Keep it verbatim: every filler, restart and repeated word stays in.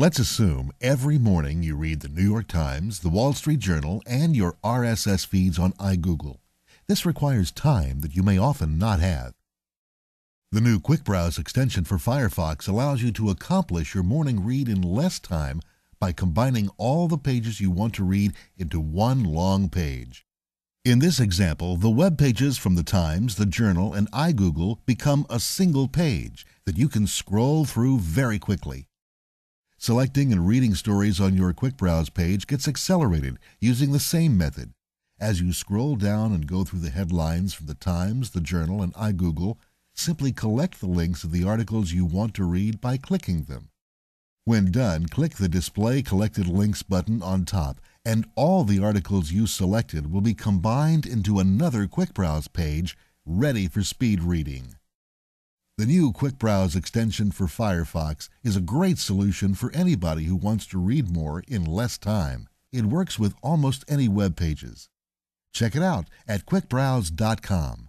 Let's assume every morning you read the New York Times, the Wall Street Journal, and your R S S feeds on iGoogle. This requires time that you may often not have. The new QuickBrowse extension for Firefox allows you to accomplish your morning read in less time by combining all the pages you want to read into one long page. In this example, the web pages from the Times, the Journal, and iGoogle become a single page that you can scroll through very quickly. Selecting and reading stories on your QuickBrowse page gets accelerated using the same method. As you scroll down and go through the headlines from the Times, the Journal, and iGoogle, simply collect the links of the articles you want to read by clicking them. When done, click the Display Collected Links button on top, and all the articles you selected will be combined into another QuickBrowse page ready for speed reading. The new QuickBrowse extension for Firefox is a great solution for anybody who wants to read more in less time. It works with almost any web pages. Check it out at quick browse dot com.